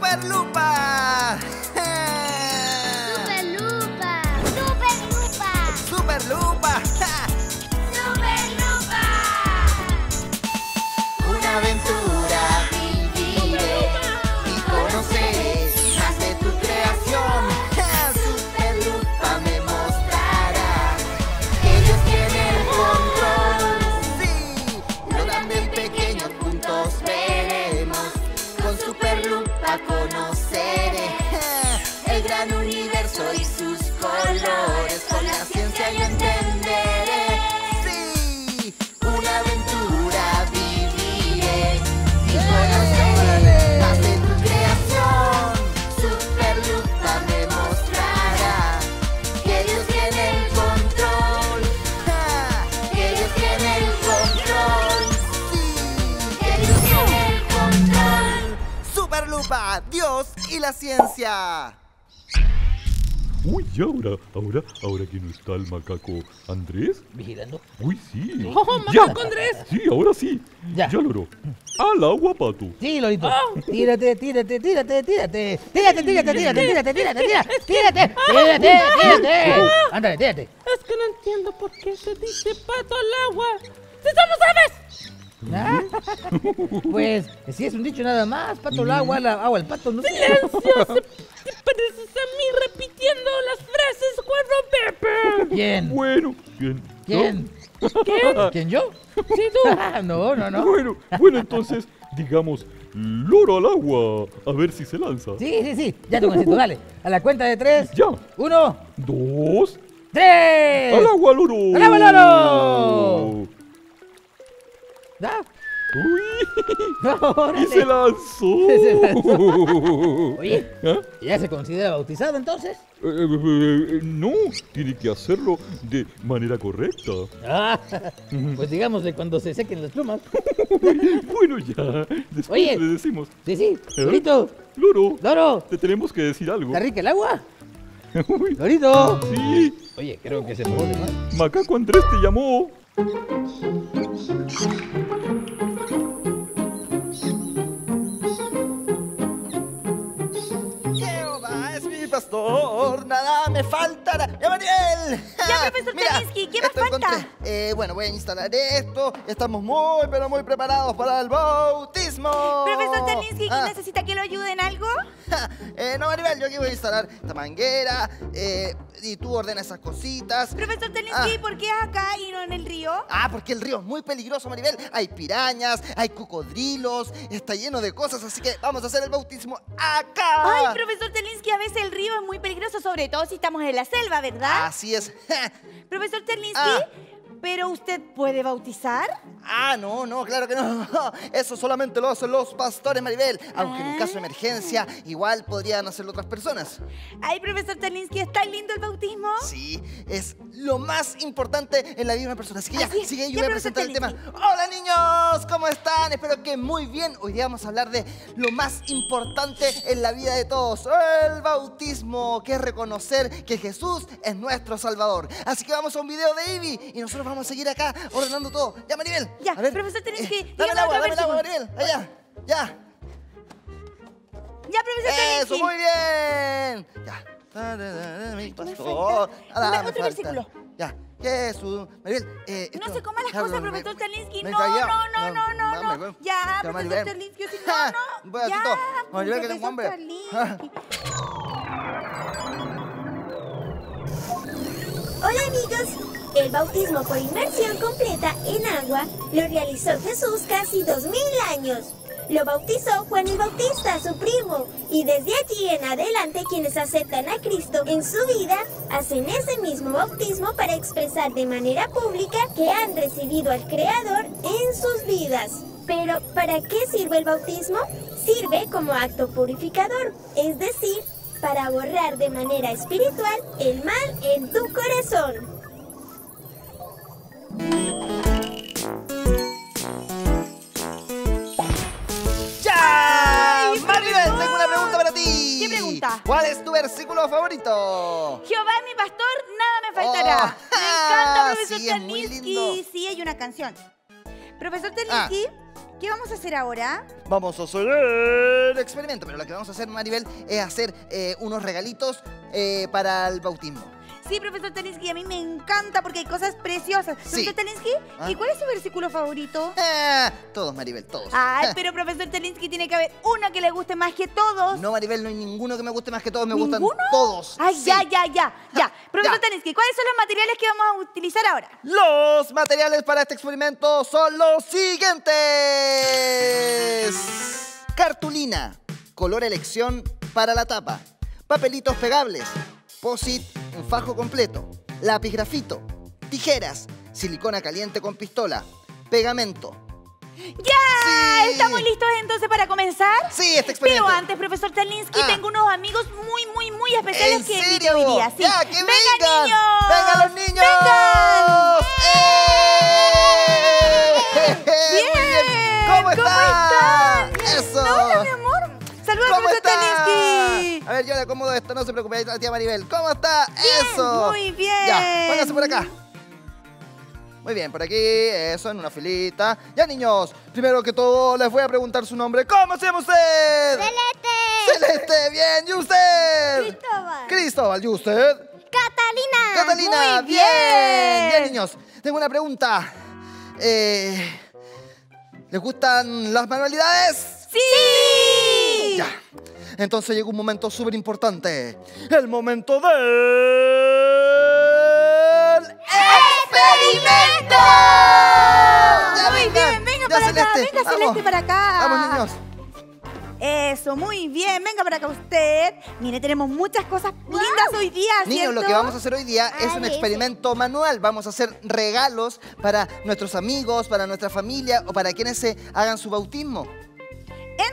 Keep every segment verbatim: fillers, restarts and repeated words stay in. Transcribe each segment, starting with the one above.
Super Lupa. Super Lupa. Super Lupa. Super Lupa. Super Lupa. Una aventura viviré y conoceré más de tu creación. Super Lupa me mostrará que ellos tienen control. Sí, no tan pequeños juntos veremos. Con Super Lupa conoceré el gran universo y sus colores. Con la ciencia yo entenderé. Sí, una aventura viviré y conoceré más de tu creación. Super Lupa me mostrará que Dios tiene el control. Que Dios tiene el control. Sí, que Dios tiene el control. Super Lupa, Dios y la ciencia. Uy, ahora, ahora, ahora que no está el macaco Andrés. Vigilando. Uy, sí. ¡Oh, macaco Andrés! Sí, ahora sí. Ya. Ya, loro. Al agua, pato. Sí, lorito. Oh. Tírate, tírate, tírate, tírate. Tírate, tírate, tírate, tírate, tírate, tírate. Tírate, tírate, tírate. Ándale, tírate. Es que no entiendo por qué se dice pato al agua. ¡Si somos aves! ¿Ah? Pues, si es un dicho nada más, pato al agua, la, agua al pato, no sé. ¡Silencio! Se, se pareces a mí repitiendo las frases, Juan Pepe. ¿Quién? Bueno, ¿quién? ¿Quién? ¿Quién? ¿Quién yo? Sí, tú. No, no, no. Bueno, bueno, entonces, digamos, loro al agua, a ver si se lanza. Sí, sí, sí, ya tengo esto, dale. A la cuenta de tres. Ya. Uno. Dos. Tres. ¡Al agua, loro! ¡Al agua, loro! ¿Ah? ¡Uy! ¡Y se lanzó! se lanzó. Oye, ¿ah? ¿Ya se considera bautizado entonces? Eh, eh, eh, no, tiene que hacerlo de manera correcta. Ah, pues digamos de cuando se sequen las plumas. Bueno, ya, después Oye, le decimos. Sí, sí, Lorito. ¿Eh? Loro, Loro, te tenemos que decir algo. ¿Está rica el agua? Uy. Lorito. Sí. Oye, creo que se mojó de mal. Macaco Andrés te llamó. Jehová es mi pastor, nada me faltará. ¡Maribel! Ya, profesor Charlinsky, ¿qué más falta? Eh, bueno, voy a instalar esto. Estamos muy, pero muy preparados para el bautismo. Profesor Charlinsky, ¿quién ah. necesita que lo ayude en algo? eh, no, Maribel, yo aquí voy a instalar esta manguera. Eh... Y tú ordenas esas cositas. Profesor Charlinsky, ah. ¿por qué es acá y no en el río? Ah, porque el río es muy peligroso, Maribel. Hay pirañas, hay cocodrilos, está lleno de cosas, así que vamos a hacer el bautismo acá. Ay, profesor Charlinsky, a veces el río es muy peligroso, sobre todo si estamos en la selva, ¿verdad? Así es. Profesor Charlinsky, ah. ¿pero usted puede bautizar? Ah, no, no, claro que no. Eso solamente lo hacen los pastores, Maribel. Aunque ah. en un caso de emergencia, igual podrían hacerlo otras personas. Ay, profesor Charlinsky, ¿está lindo el bautismo? Sí, es lo más importante en la vida de una persona. Así que ya, Así sigue, yo voy a presentar el tema. ¡Hola, niños! ¿Cómo están? Espero que muy bien. Hoy día vamos a hablar de lo más importante en la vida de todos. El bautismo, que es reconocer que Jesús es nuestro Salvador. Así que vamos a un video de Ivy y nosotros vamos a seguir acá ordenando todo. Ya, Maribel. Ya, a ver, profesor, tenés eh, que... Dame el agua, dame el agua, Maribel. Allá, ya. Ya, profesor, tenés que... ¡Eso, muy bien! Ya. Me pastor, nada, Otro versículo. Ya. Jesús. Maribel, eh, esto, no se coma las ya, cosas, profesor Charlinsky. No, no, no, no, no, no. no. Ya, ya, profesor Charlinsky. No, no. Voy a hacer todo. Maribel, que tengo hambre. Hola, amigos. El bautismo por inmersión completa en agua lo realizó Jesús casi dos mil años. Lo bautizó Juan el Bautista, su primo, y desde allí en adelante quienes aceptan a Cristo en su vida hacen ese mismo bautismo para expresar de manera pública que han recibido al Creador en sus vidas. Pero, ¿para qué sirve el bautismo? Sirve como acto purificador, es decir, para borrar de manera espiritual el mal en tu corazón. ¡Ya! Maribel, tengo una pregunta para ti. ¿Qué pregunta? ¿Cuál es tu versículo favorito? Jehová es mi pastor, nada me faltará. Oh, me encanta, profesor Charlinsky. Sí, es muy lindo. Sí, hay una canción. Profesor Charlinsky, ah. ¿Qué vamos a hacer ahora? Vamos a hacer el experimento, pero lo que vamos a hacer, Maribel, es hacer eh, unos regalitos eh, para el bautismo. Sí, profesor Charlinsky, a mí me encanta porque hay cosas preciosas. Sí. Profesor Charlinsky, ¿y ¿Ah? cuál es su versículo favorito? Eh, todos, Maribel, todos. Ay, pero profesor Charlinsky, tiene que haber uno que le guste más que todos. No, Maribel, no hay ninguno que me guste más que todos, me ¿Ninguno? gustan todos. Ay, sí. ya, ya, ya, ya. Profesor Charlinsky, ¿cuáles son los materiales que vamos a utilizar ahora? Los materiales para este experimento son los siguientes. Cartulina, color elección para la tapa, papelitos pegables, post-it, un fajo completo, lápiz grafito, tijeras, silicona caliente con pistola, pegamento. ¡Ya! Sí. ¿Estamos listos entonces para comenzar? Sí, este experimento. Pero antes, profesor Charlinsky, ah. tengo unos amigos muy, muy, muy especiales. ¿En que serio? Hoy día, sí. ¡Ya, que vengan! ¡Vengan, niños! ¡Vengan los niños! ¡Vengan! ¡Eh! ¡Bien! ¿Cómo están? ¿Cómo están? ¡Eso! ¡Hola, mi amor! ¡Saludos, profesor Charlinsky! A ver, yo le acomodo esto, no se preocupe, la tía Maribel. ¿Cómo está? Bien, ¡Eso! ¡Muy bien! Ya, pónganse por acá. Muy bien, por aquí, eso, en una filita. Ya, niños, primero que todo les voy a preguntar su nombre. ¿Cómo se llama usted? ¡Celeste! ¡Celeste! ¡Bien! ¿Y usted? ¡Cristóbal! ¡Cristóbal! ¿Y usted? ¡Catalina! ¡Catalina! ¡Muy bien! ¡Bien! Ya, niños, tengo una pregunta. Eh... ¿Les gustan las manualidades? ¡Sí! Ya. Entonces llegó un momento súper importante. El momento del... ¡Experimento! Ya, muy bien, venga para acá. Venga, Celeste, para acá. Vamos, niños. Eso, muy bien. Venga para acá usted. Mire, tenemos muchas cosas wow. lindas hoy día, ¿cierto? Niños, lo que vamos a hacer hoy día es un experimento manual. Vamos a hacer regalos para nuestros amigos, para nuestra familia o para quienes se hagan su bautismo.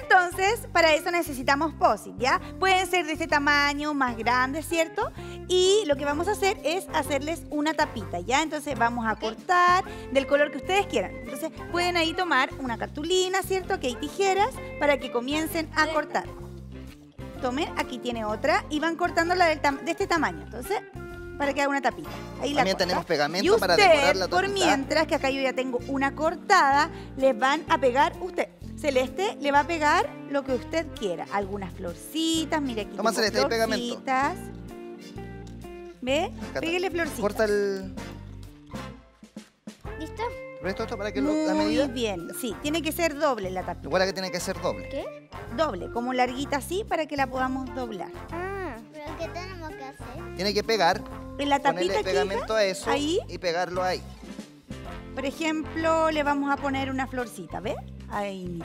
Entonces, para eso necesitamos post-it, ¿ya? Pueden ser de este tamaño, más grandes, ¿cierto? Y lo que vamos a hacer es hacerles una tapita, ¿ya? Entonces vamos a cortar del color que ustedes quieran. Entonces pueden ahí tomar una cartulina, ¿cierto? Que hay tijeras para que comiencen a cortar. Tomen, aquí tiene otra y van cortándola de este tamaño, entonces, para que haga una tapita. Ahí la También corta. tenemos pegamento usted, para decorar la tapita. por mientras, que acá yo ya tengo una cortada, les van a pegar usted. Celeste le va a pegar lo que usted quiera. Algunas florcitas, mire aquí. Toma, Celeste, hay pegamento. ¿Ve? Pégale florcitas. Corta el... ¿Listo? ¿Resto esto para que lo, la medida? Muy bien, sí. Tiene que ser doble la tapita. Recuerda que tiene que ser doble. ¿Qué? Doble, como larguita así para que la podamos doblar. Ah, ¿pero qué tenemos que hacer? Tiene que pegar. ¿En la tapita ponerle pegamento a eso ahí? Y pegarlo ahí. Por ejemplo, le vamos a poner una florcita, ¿ves? Ay,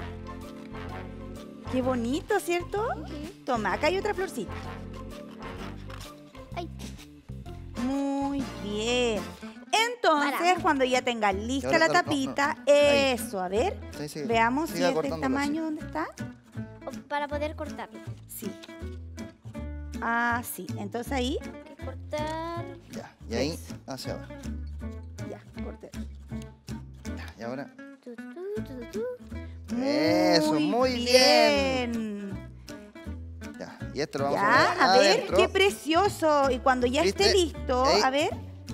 qué bonito, ¿cierto? Uh-huh. Toma, acá hay otra florcita. Ay. Muy bien. Entonces, Para. cuando ya tengan lista la tapita, no, no. eso, a ver, sí, sí. veamos Siga si es del tamaño, sí. ¿dónde está? Para poder cortarlo. Sí. Ah, sí. Entonces ahí. Hay que cortar. Ya, y ahí eso. hacia abajo. Ya, corté. Ya, y ahora. Tu, tu, tu, tu. Muy Eso, muy bien. bien. Ya, y esto lo vamos ya, a poner a ver, adentro. Qué precioso. Y cuando ya ¿Viste? esté listo, Ey. a ver,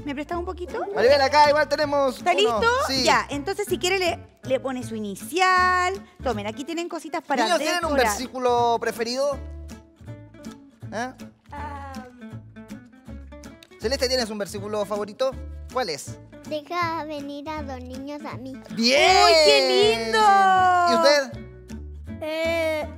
¿me prestas un poquito? Maribel, acá igual tenemos ¿Está uno. listo? Sí. Ya, entonces si quiere le, le pone su inicial. Tomen, aquí tienen cositas para decorar. ¿Niños tienen un versículo preferido? ¿Eh? Um. Celeste, ¿tienes un versículo favorito? ¿Cuál es? Deja venir a los niños a mí. ¡Bien! ¡Uy, qué lindo! ¿Y usted? Eh,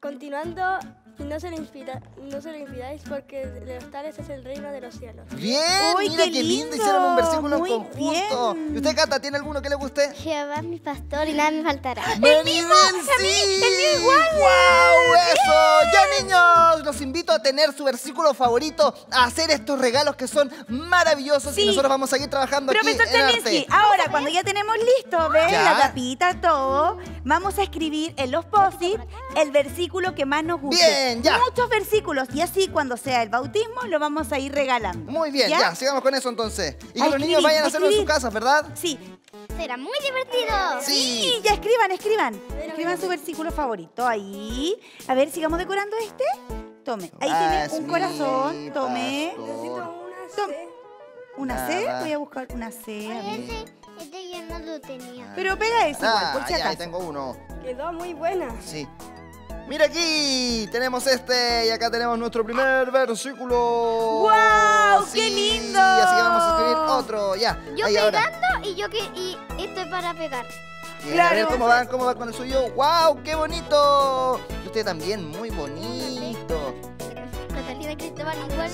continuando, no se lo inspira, no se lo inspiráis porque de los tales es el reino de los cielos. ¡Bien! Uy, ¡Mira qué, qué lindo. lindo! Hicieron un versículo Muy en conjunto. Bien. ¿Y usted, Cata, tiene alguno que le guste? Jehová es mi pastor y nada me faltará. ¡El mismo! ¡El mismo igual! ¡Wow! ¡Eso! ¡Ya, niños! Los invito a tener su versículo favorito, a hacer estos regalos que son maravillosos sí. y nosotros vamos a seguir trabajando Profesor aquí en Charlinsky, ahora cuando ya tenemos listo, ¿ves? Ya. la tapita, todo, vamos a escribir en los post-it el versículo que más nos guste. Bien, ya. Muchos versículos y así cuando sea el bautismo lo vamos a ir regalando. Muy bien, ya, ya sigamos con eso entonces. Y que los niños vayan a hacerlo en sus casas, ¿verdad? Sí. Será muy divertido. Sí. sí. Ya escriban, escriban. Escriban su versículo favorito ahí. A ver, sigamos decorando este. Tome, ahí ah, tiene un corazón, tome. Necesito una C. Una C, voy a buscar una C. Oye, a ver. Sí. Este yo no lo tenía. Pero pega ese igual, por si acaso. Ahí tengo uno. Quedó muy buena. Sí. Mira aquí, tenemos este y acá tenemos nuestro primer versículo. ¡Wow! Sí, ¡qué lindo! Así que vamos a escribir otro, ya. Yo ahí pegando ahora. y yo que y esto es para pegar. Bien, claro. A ver cómo van, cómo va con el suyo. ¡Wow! ¡Qué bonito! Y usted también, muy bonito. Catalina Cristóbal igual.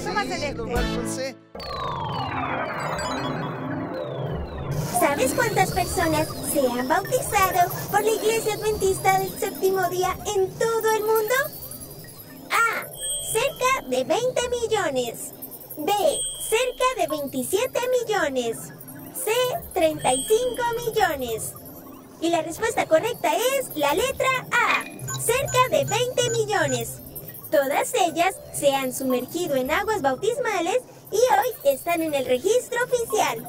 Sí, ¿sabes cuántas personas se han bautizado por la Iglesia Adventista del Séptimo Día en todo el mundo? A. Cerca de veinte millones. B. Cerca de veintisiete millones. C. treinta y cinco millones. Y la respuesta correcta es la letra A. Cerca de veinte millones. Todas ellas se han sumergido en aguas bautismales y hoy están en el registro oficial.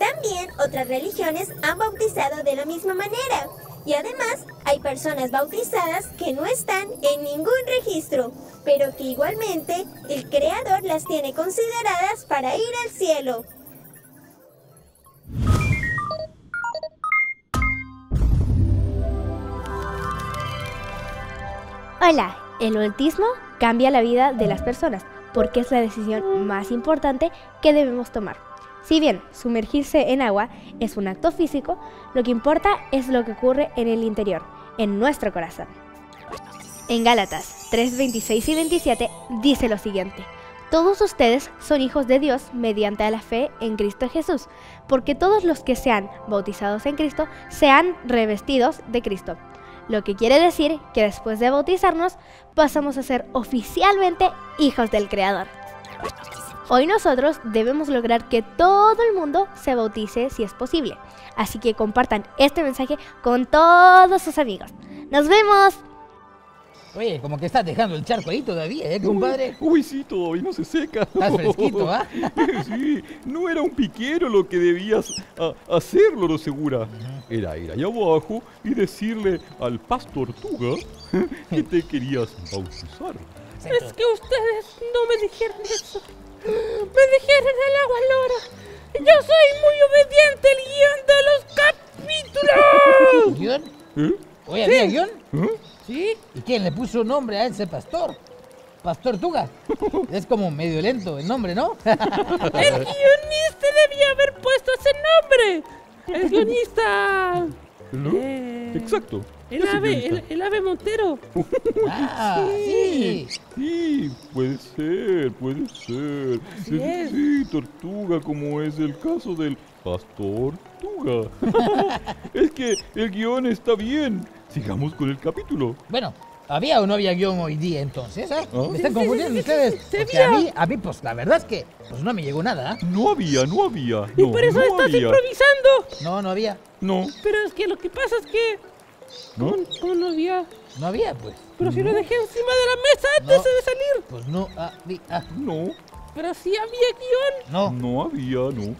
También otras religiones han bautizado de la misma manera. Y además hay personas bautizadas que no están en ningún registro, pero que igualmente el Creador las tiene consideradas para ir al cielo. Hola, el bautismo cambia la vida de las personas porque es la decisión más importante que debemos tomar. Si bien sumergirse en agua es un acto físico, lo que importa es lo que ocurre en el interior, en nuestro corazón. En Gálatas tres, veintiséis y veintisiete dice lo siguiente: todos ustedes son hijos de Dios mediante la fe en Cristo Jesús, porque todos los que sean bautizados en Cristo sean revestidos de Cristo. Lo que quiere decir que después de bautizarnos pasamos a ser oficialmente hijos del Creador. Hoy nosotros debemos lograr que todo el mundo se bautice si es posible. Así que compartan este mensaje con todos sus amigos. ¡Nos vemos! Oye, como que estás dejando el charco ahí todavía, ¿eh, compadre? Uy, uy sí, todavía no se seca. Estás fresquito, ¿ah? ¿eh? Sí, no era un piquero lo que debías a, hacerlo, lo segura. Era ir allá abajo y decirle al paz tortuga que te querías bautizar. Es que ustedes no me dijeron eso. Me dijeron el agua, Lora. Yo soy muy obediente al guión de los capítulos. ¿Guión? ¿Eh? Oye, ¿había sí. guión? ¿Eh? ¿Sí? ¿Y quién le puso nombre a ese pastor? Pastor Tuga. Es como medio lento el nombre, ¿no? El guionista debía haber puesto ese nombre. El guionista. ¿No? Eh... Exacto. El ave, el, el ave Montero. Ah, sí. sí. Sí, puede ser, puede ser. Sí, sí, tortuga, como es el caso del pastor Tuga. Es que el guión está bien. Sigamos con el capítulo. Bueno, ¿había o no había guión hoy día entonces? ¿eh? ¿Ah? ¿Me están confundiendo ustedes? Porque a mí, a mí, pues la verdad es que pues, no me llegó nada. ¿eh? No había, no había. Y no, por eso no estás había. improvisando. No, no había. No. Pero es que lo que pasa es que... ¿No? ¿Cómo, ¿Cómo no había? No había, pues. Pero si no. lo dejé encima de la mesa antes no. de salir. Pues no había. Ah, no. Pero si sí había guión. No. No había, no.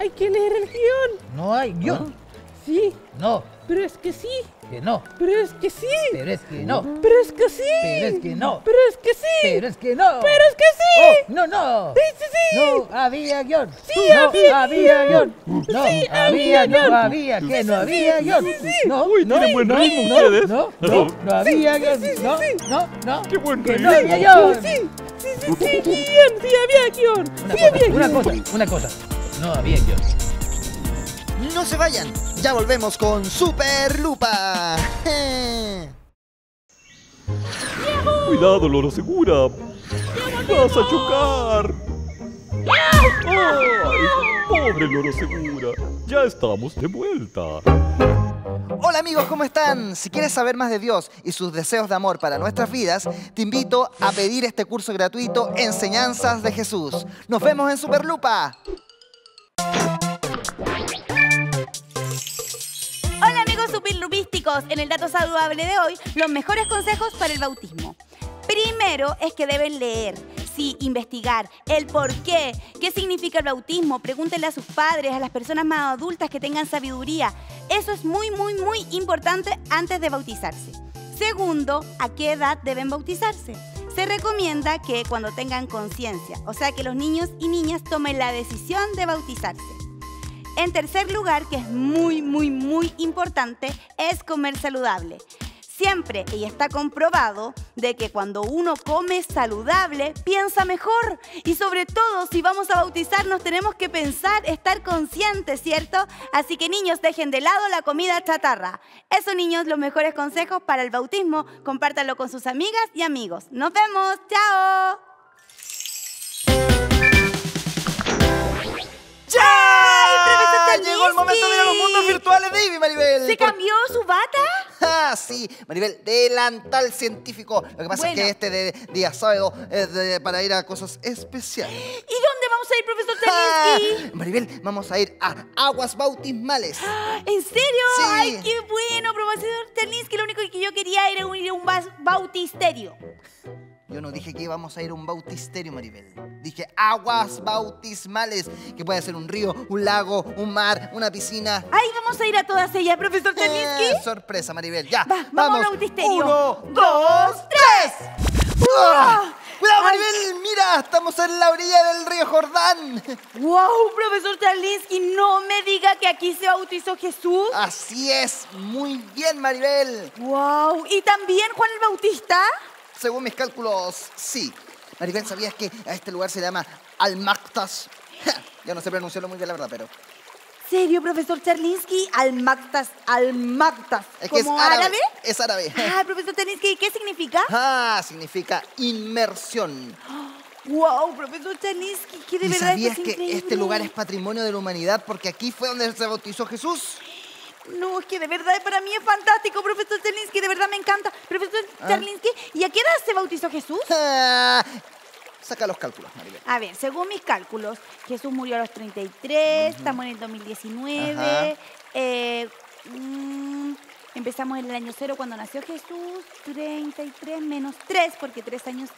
Hay que leer el guión. No hay guión. Ah. Sí. No. Pero es que sí. Que no. Pero es que sí. Pero es que no. Pero es que sí. Pero es que no. Pero es que sí. Pero es que no. Pero es que sí. Oh, no, no. Sí, sí, sí. No había guión. Sí, no había, había guión. guión. No, sí, había, había, no había, sí, que sí, no había sí, guión. Sí, sí. No, uy, no, buen no, ritmo no, ustedes. No, no, no, no había guión. No, no, no. Qué buen ritmo. No había guión. Sí, sí, sí, sí, guión. Sí, había guión. Sí, había guión. Una cosa, una cosa. No había guión. No se vayan, ya volvemos con Super Lupa. Cuidado, Loro Segura. Vas a chocar. Ay, pobre Loro Segura. Ya estamos de vuelta. Hola amigos, ¿cómo están? Si quieres saber más de Dios y sus deseos de amor para nuestras vidas, te invito a pedir este curso gratuito Enseñanzas de Jesús. Nos vemos en Super Lupa. Superlupísticos, en el dato saludable de hoy, los mejores consejos para el bautismo. Primero es que deben leer, sí, investigar el por qué, qué significa el bautismo. Pregúntenle a sus padres, a las personas más adultas que tengan sabiduría. Eso es muy, muy, muy importante antes de bautizarse. Segundo, ¿a qué edad deben bautizarse? Se recomienda que cuando tengan conciencia, o sea que los niños y niñas tomen la decisión de bautizarse. En tercer lugar, que es muy, muy, muy importante, es comer saludable. Siempre, y está comprobado, de que cuando uno come saludable, piensa mejor. Y sobre todo, si vamos a bautizarnos, tenemos que pensar, estar conscientes, ¿cierto? Así que, niños, dejen de lado la comida chatarra. Eso, niños, los mejores consejos para el bautismo. Compártanlo con sus amigas y amigos. ¡Nos vemos! ¡Chao! ¡Chao! Llegó el momento de ir a los mundos virtuales de Ivy, Maribel. ¿Se cambió su bata? Ah, sí, Maribel, delantal científico. Lo que pasa bueno. es que este de, de, día sábado es de, para ir a cosas especiales. ¿Y dónde vamos a ir, profesor Charlinsky? Ah, Maribel, vamos a ir a aguas bautismales. ¿En serio? Sí. ¡Ay, qué bueno, profesor Charlinsky! Lo único que yo quería era ir a un bautisterio. Yo no dije que vamos a ir a un bautisterio, Maribel. Dije aguas bautismales, que puede ser un río, un lago, un mar, una piscina. ¡Ay, vamos a ir a todas ellas, profesor Charlinsky! Eh, sorpresa, Maribel, ya. Va, vamos al bautisterio. ¡Uno, dos, tres! ¡Uah! ¡Cuidado, Maribel! ¡Mira! ¡Estamos en la orilla del río Jordán! ¡Wow, profesor Charlinsky! ¡No me diga que aquí se bautizó Jesús! ¡Así es! ¡Muy bien, Maribel! ¡Wow! ¿Y también Juan el Bautista? Según mis cálculos, sí. Maribel, ¿sabías que a este lugar se llama Al-Maghtas? Ya no sé pronunciarlo muy bien, la verdad, pero... ¿Serio, profesor Charlinsky? Al-Maghtas, Al-Maghtas. Es que ¿Como es árabe, árabe? Es árabe. Ah, profesor Charlinsky, ¿qué significa? Ah, significa inmersión. Wow, profesor Charlinsky, que de verdad es increíble. ¿Sabías que este lugar es patrimonio de la humanidad porque aquí fue donde se bautizó Jesús? No, es que de verdad para mí es fantástico, profesor Charlinsky, de verdad me encanta. Profesor ah. Charlinsky, ¿y a qué edad se bautizó Jesús? Ah, saca los cálculos, Maribel. A ver, según mis cálculos, Jesús murió a los treinta y tres, uh-huh. estamos en el dos mil diecinueve, eh, mmm, empezamos en el año cero cuando nació Jesús, treinta y tres menos tres, porque tres años...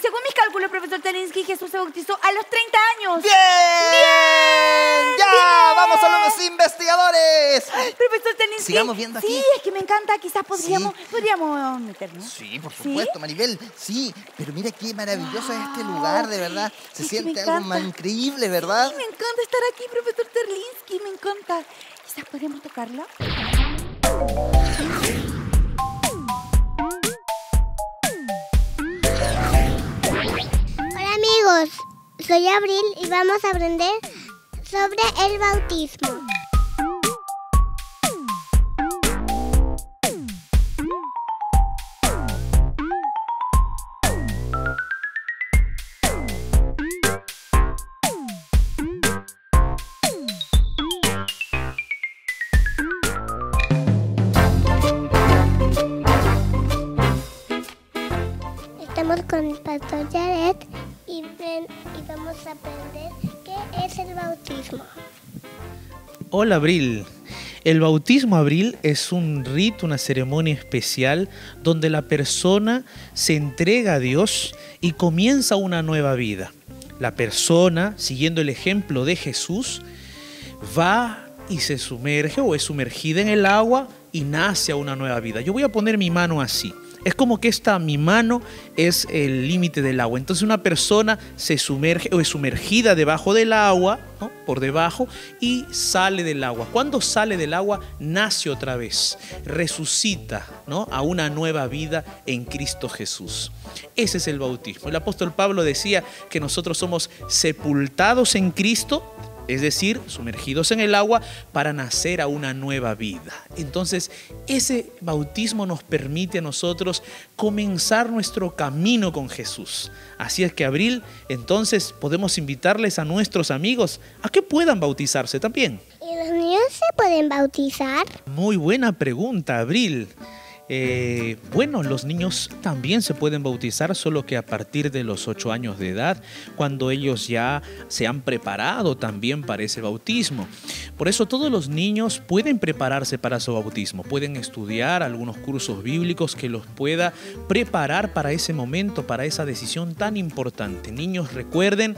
Según mis cálculos, profesor Charlinsky, Jesús se bautizó a los treinta años. ¡Bien! ¡Bien! ¡Ya! ¡Bien! ¡Vamos a los investigadores! Profesor Charlinsky, sigamos viendo aquí. Sí, es que me encanta. Quizás podríamos, sí. podríamos meternos. Sí, por supuesto, ¿Sí? Maribel. Sí, pero mira qué maravilloso wow. es este lugar, de verdad. Se es siente algo más increíble, ¿verdad? Sí, me encanta estar aquí, profesor Charlinsky, me encanta. Quizás podríamos tocarla. Soy Abril y vamos a aprender sobre el bautismo. Estamos con el pastor Jared. Y, y vamos a aprender qué es el bautismo. Hola, Abril. El bautismo, Abril, es un rito, una ceremonia especial donde la persona se entrega a Dios y comienza una nueva vida. La persona, siguiendo el ejemplo de Jesús, va y se sumerge o es sumergida en el agua y nace a una nueva vida. Yo voy a poner mi mano así. Es como que esta, mi mano, es el límite del agua. Entonces una persona se sumerge o es sumergida debajo del agua, ¿no? Por debajo, y sale del agua. Cuando sale del agua, nace otra vez, resucita, ¿no? A una nueva vida en Cristo Jesús. Ese es el bautismo. El apóstol Pablo decía que nosotros somos sepultados en Cristo, es decir, sumergidos en el agua para nacer a una nueva vida. Entonces, ese bautismo nos permite a nosotros comenzar nuestro camino con Jesús. Así es que, Abril, entonces podemos invitarles a nuestros amigos a que puedan bautizarse también. ¿Y los niños se pueden bautizar? Muy buena pregunta, Abril. Eh, bueno, los niños también se pueden bautizar, solo que a partir de los ocho años de edad, cuando ellos ya se han preparado también para ese bautismo. Por eso todos los niños pueden prepararse para su bautismo, pueden estudiar algunos cursos bíblicos que los pueda preparar para ese momento, para esa decisión tan importante. Niños, recuerden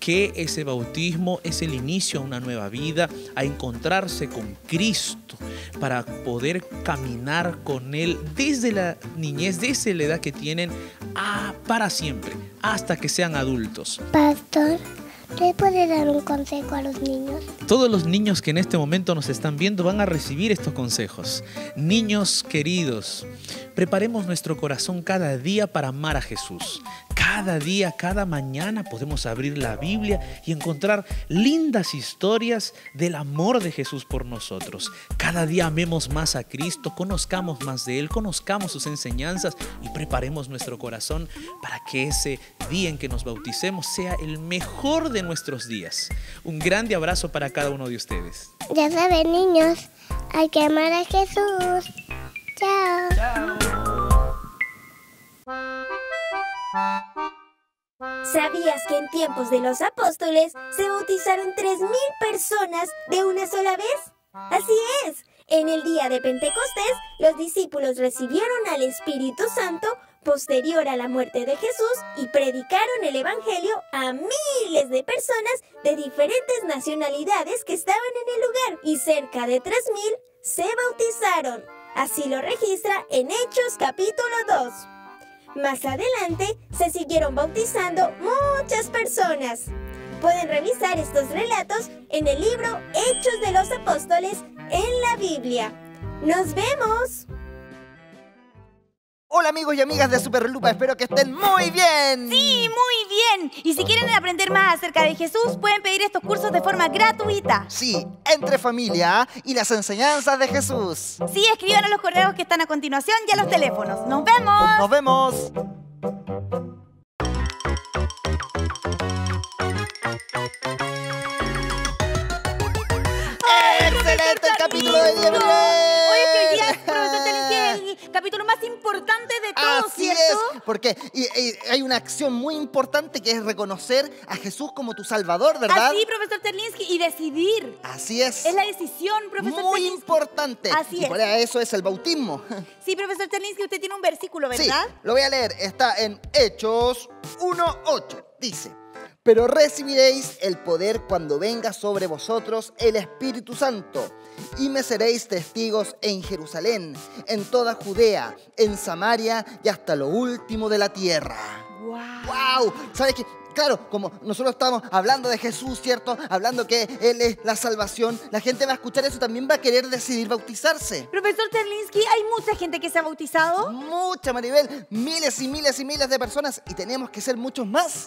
que ese bautismo es el inicio a una nueva vida, a encontrarse con Cristo, para poder caminar con Él desde la niñez, desde la edad que tienen, a, para siempre, hasta que sean adultos. Pastor, ¿Usted puede dar un consejo a los niños? Todos los niños que en este momento nos están viendo van a recibir estos consejos. Niños queridos, preparemos nuestro corazón cada día para amar a Jesús. Cada día, cada mañana podemos abrir la Biblia y encontrar lindas historias del amor de Jesús por nosotros. Cada día amemos más a Cristo, conozcamos más de Él, conozcamos sus enseñanzas y preparemos nuestro corazón para que ese día en que nos bauticemos sea el mejor de nuestros días. Un grande abrazo para cada uno de ustedes. Ya saben, niños, hay que amar a Jesús. Chao. Chao. ¿Sabías que en tiempos de los apóstoles se bautizaron tres mil personas de una sola vez? ¡Así es! En el día de Pentecostés, los discípulos recibieron al Espíritu Santo posterior a la muerte de Jesús y predicaron el Evangelio a miles de personas de diferentes nacionalidades que estaban en el lugar, y cerca de tres mil se bautizaron. Así lo registra en Hechos capítulo dos. Más adelante, se siguieron bautizando muchas personas. Pueden revisar estos relatos en el libro Hechos de los Apóstoles en la Biblia. ¡Nos vemos! Hola amigos y amigas de Super Lupa, espero que estén muy bien. ¡Sí, muy bien! Y si quieren aprender más acerca de Jesús, pueden pedir estos cursos de forma gratuita. Sí, entre familia y las enseñanzas de Jesús. Sí, escriban a los correos que están a continuación y a los teléfonos. ¡Nos vemos! ¡Nos vemos! ¡Excelente el capítulo de día! ¡Oye, que ya es profesor Charlinsky! El capítulo más importante de todos, ¿cierto? Así es, porque y, y, hay una acción muy importante que es reconocer a Jesús como tu salvador, ¿verdad? Así, profesor Charlinsky, y decidir. Así es. Es la decisión, profesor Charlinsky. Muy importante. Así es. Y para eso es el bautismo. Sí, profesor Charlinsky, usted tiene un versículo, ¿verdad? Sí, lo voy a leer. Está en Hechos uno ocho. Dice: pero recibiréis el poder cuando venga sobre vosotros el Espíritu Santo, y me seréis testigos en Jerusalén, en toda Judea, en Samaria y hasta lo último de la tierra. ¡Wow! ¡Wow! ¿Sabes qué? Claro, como nosotros estamos hablando de Jesús, ¿cierto? Hablando que Él es la salvación. La gente va a escuchar eso, también va a querer decidir bautizarse. Profesor Charlinsky, ¿hay mucha gente que se ha bautizado? Mucha, Maribel. Miles y miles y miles de personas. Y tenemos que ser muchos más.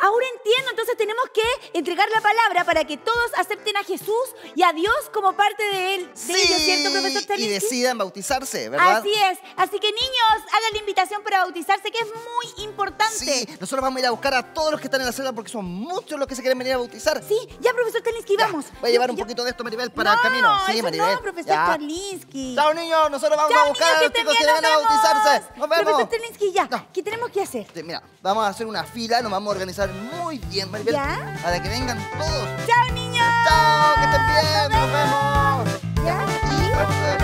Ahora entiendo. Entonces tenemos que entregar la palabra para que todos acepten a Jesús y a Dios como parte de Él. Sí, de ellos, ¿cierto, profesor Charlinsky? Y decidan bautizarse, ¿verdad? Así es. Así que, niños, hagan la invitación para bautizarse, que es muy importante. Sí, nosotros vamos a ir a buscar a todos los que están en la celda, porque son muchos los que se quieren venir a bautizar. Sí, ya, profesor Charlinsky, vamos. Ya, voy a llevar yo, un poquito yo... de esto, Maribel, para no, el camino. Sí, eso Maribel. No, profesor Charlinsky. Chao, niños, nosotros vamos Chao, a buscar niños, a los chicos que van a bautizarse. Nos vemos. Profesor Charlinsky, ya. No. ¿Qué tenemos que hacer? Sí, mira, vamos a hacer una fila, nos vamos a organizar muy bien, Maribel. ¿Ya? Para que vengan todos. Chao, niños. Chao, que estén bien. Nos vemos. Nos vemos. Ya. Y la fila.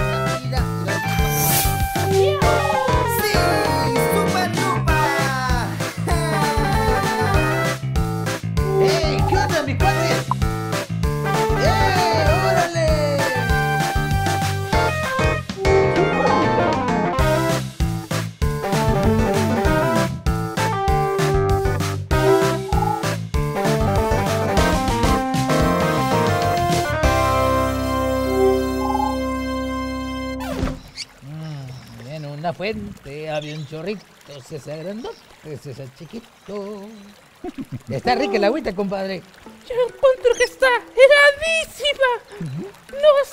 Sí. ¡Mis cuates! ¡Eh! ¡Órale! Mm, en una fuente había un chorrito, se hace grandote, se hace chiquito. Está rica la agüita, compadre. Yo encuentro que está heladísima. No es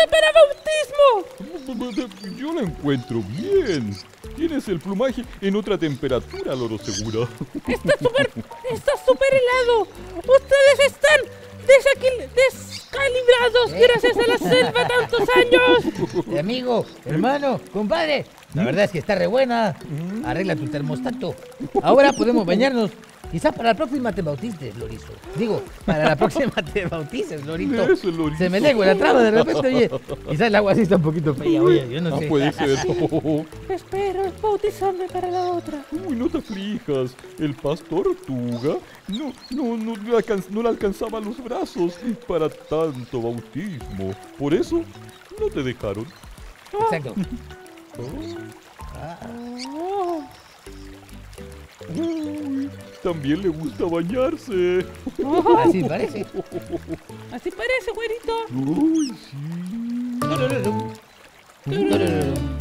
agua apta para bautismo. Yo la encuentro bien. Tienes el plumaje en otra temperatura, loro seguro. Está súper, está súper helado. Ustedes están descalibrados gracias a la selva tantos años. Amigo, hermano, compadre, la verdad es que está re buena. Arregla tu termostato. Ahora podemos bañarnos. Quizás para la próxima te bautices, Lorito. Digo, para la próxima te bautices, Lorito. Eso, Lorito. Se me lengua la traba de repente, oye. Quizás el agua así está un poquito fría, oye, yo no, no sé. No puede ser. Espero bautizarme para la otra. Uy, no te aflijas. El paz tortuga no, no, no, no, no le alcanzaba los brazos para tanto bautismo. Por eso no te dejaron. Exacto. Oh. Ah. Oh. Uy, también le gusta bañarse. Oh, así parece. Así parece, güerito. Uy, sí.